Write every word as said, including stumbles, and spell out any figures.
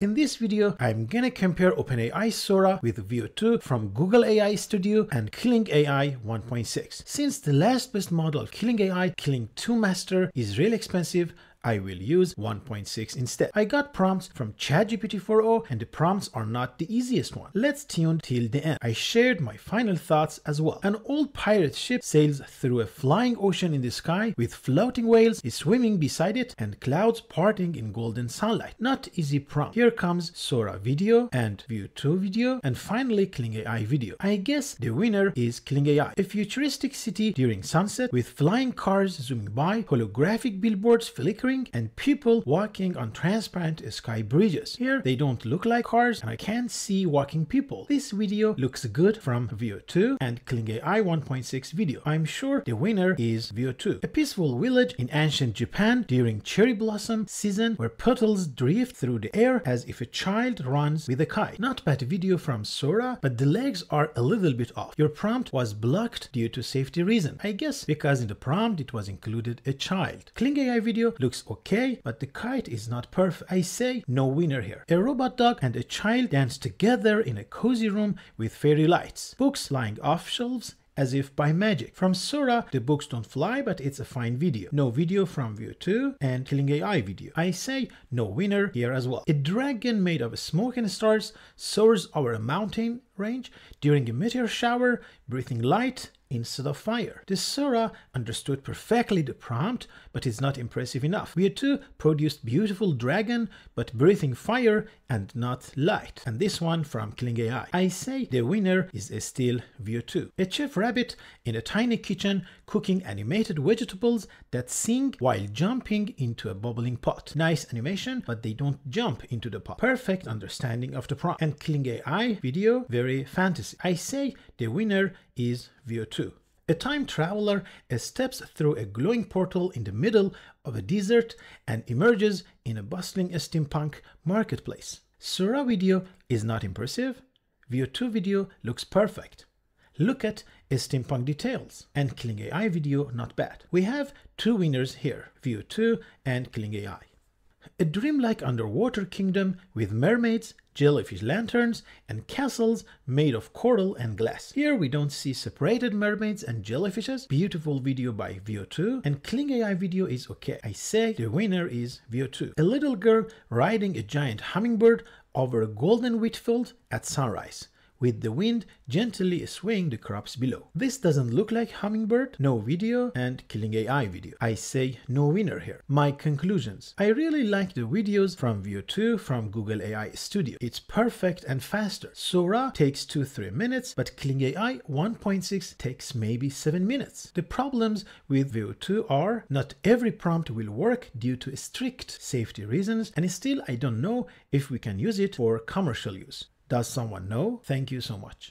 In this video, I'm gonna compare OpenAI Sora with Veo two from Google A I Studio and Kling A I one point six. Since the last best model of Kling A I, Kling two Master, is really expensive, I will use one point six instead. I got prompts from ChatGPT four o and the prompts are not the easiest one. Let's tune till the end. I shared my final thoughts as well. An old pirate ship sails through a flying ocean in the sky with floating whales swimming beside it and clouds parting in golden sunlight. Not easy prompt. Here comes Sora video and Veo two video and finally Kling A I video. I guess the winner is Kling A I. A futuristic city during sunset with flying cars zooming by, holographic billboards flickering, and people walking on transparent sky bridges. Here they don't look like cars and I can't see walking people. This video looks good from Veo two and Kling A I one point six video. I'm sure the winner is Veo two. A peaceful village in ancient Japan during cherry blossom season where petals drift through the air as if a child runs with a kite. Not bad video from Sora, but the legs are a little bit off. Your prompt was blocked due to safety reason. I guess because in the prompt it was included a child. Kling A I video looks okay, but the kite is not perfect. I say no winner here. A robot dog and a child dance together in a cozy room with fairy lights. Books lying off shelves as if by magic. From Sora, the books don't fly, but it's a fine video. No video from Veo two and Kling A I video. I say no winner here as well. A dragon made of smoke and stars soars over a mountain range during a meteor shower, breathing light instead of fire. The Sora understood perfectly the prompt, but it's not impressive enough. Veo two produced beautiful dragon, but breathing fire and not light. And this one from Kling A I. I say the winner is still Veo two. A chef rabbit in a tiny kitchen cooking animated vegetables that sing while jumping into a bubbling pot. Nice animation, but they don't jump into the pot. Perfect understanding of the prompt. And Kling A I video, very fantasy. I say the winner is Veo two. A time traveler steps through a glowing portal in the middle of a desert and emerges in a bustling steampunk marketplace. Sora video is not impressive. Veo two video looks perfect. Look at steampunk details. And Kling A I video not bad. We have two winners here, Veo two and Kling A I. A dreamlike underwater kingdom with mermaids, jellyfish lanterns, and castles made of coral and glass. Here we don't see separated mermaids and jellyfishes. Beautiful video by Veo two, and Kling A I video is okay. I say the winner is Veo two. A little girl riding a giant hummingbird over a golden wheat field at sunrise, with the wind gently swaying the crops below. This doesn't look like hummingbird, no video, and Kling A I video. I say no winner here. My conclusions. I really like the videos from Veo two from Google A I Studio. It's perfect and faster. Sora takes two to three minutes, but Kling A I one point six takes maybe seven minutes. The problems with Veo two are not every prompt will work due to strict safety reasons, and still I don't know if we can use it for commercial use. Does someone know? Thank you so much.